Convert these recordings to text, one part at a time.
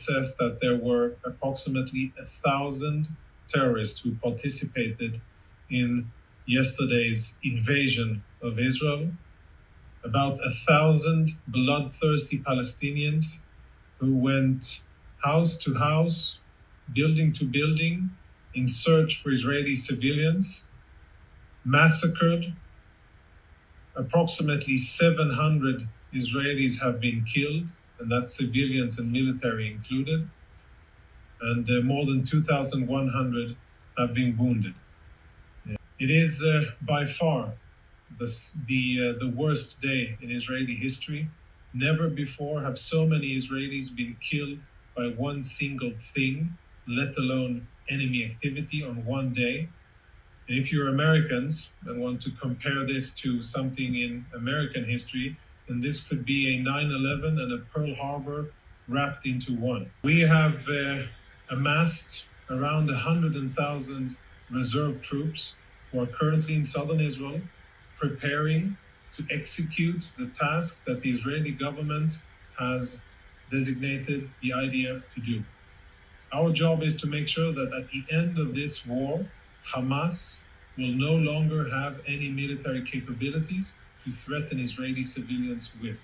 says that there were approximately 1,000 terrorists who participated in yesterday's invasion of Israel, about 1,000 bloodthirsty Palestinians who went house to house, building to building, in search for Israeli civilians, massacred. Approximately 700 Israelis have been killed, and that's civilians and military included, and more than 2,100 have been wounded. It is by far the worst day in Israeli history. Never before have so many Israelis been killed by one single thing, let alone enemy activity on one day. And if you're Americans and want to compare this to something in American history, then this could be a 9/11 and a Pearl Harbor wrapped into one. We have amassed around 100,000 reserve troops who are currently in southern Israel, preparing to execute the task that the Israeli government has designated the IDF to do. Our job is to make sure that at the end of this war, Hamas will no longer have any military capabilities to threaten Israeli civilians with.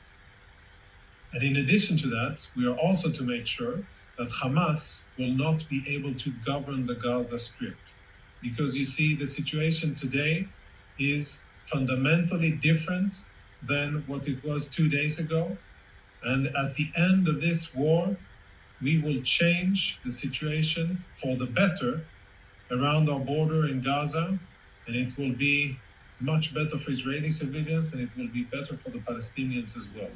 And in addition to that, we are also to make sure that Hamas will not be able to govern the Gaza Strip. Because you see, the situation today is fundamentally different than what it was 2 days ago. And at the end of this war, we will change the situation for the better around our border in Gaza, and it will be much better for Israeli civilians, and it will be better for the Palestinians as well.